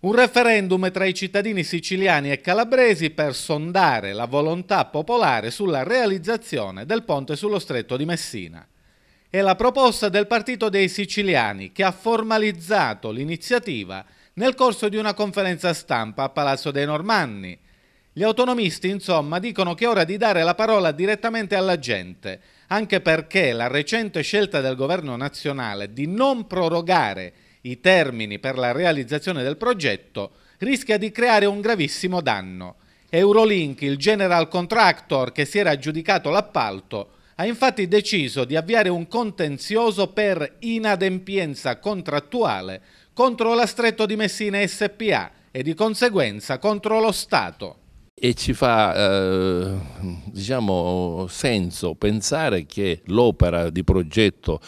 Un referendum tra i cittadini siciliani e calabresi per sondare la volontà popolare sulla realizzazione del ponte sullo Stretto di Messina. È la proposta del Partito dei Siciliani che ha formalizzato l'iniziativa nel corso di una conferenza stampa a Palazzo dei Normanni. Gli autonomisti, insomma, dicono che è ora di dare la parola direttamente alla gente, anche perché la recente scelta del governo nazionale di non prorogare i termini per la realizzazione del progetto rischia di creare un gravissimo danno. Eurolink, il general contractor che si era aggiudicato l'appalto, ha infatti deciso di avviare un contenzioso per inadempienza contrattuale contro la Stretto di Messina SPA e di conseguenza contro lo Stato. E ci fa senso pensare che l'opera di progetto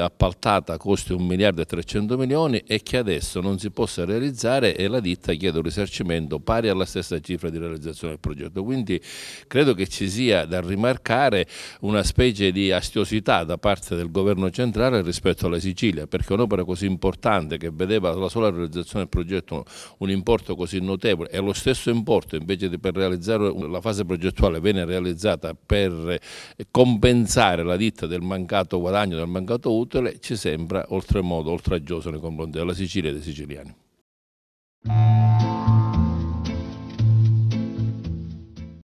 appaltata costi 1,3 miliardi e che adesso non si possa realizzare e la ditta chiede un risarcimento pari alla stessa cifra di realizzazione del progetto. Quindi credo che ci sia da rimarcare una specie di astiosità da parte del governo centrale rispetto alla Sicilia, perché un'opera così importante che vedeva la sola realizzazione del progetto un importo così notevole e lo stesso importo invece di per realizzare la fase progettuale viene realizzata per compensare la ditta del mancato guadagno, del mancato utile, ci sembra oltremodo oltraggioso nei confronti della Sicilia e dei siciliani.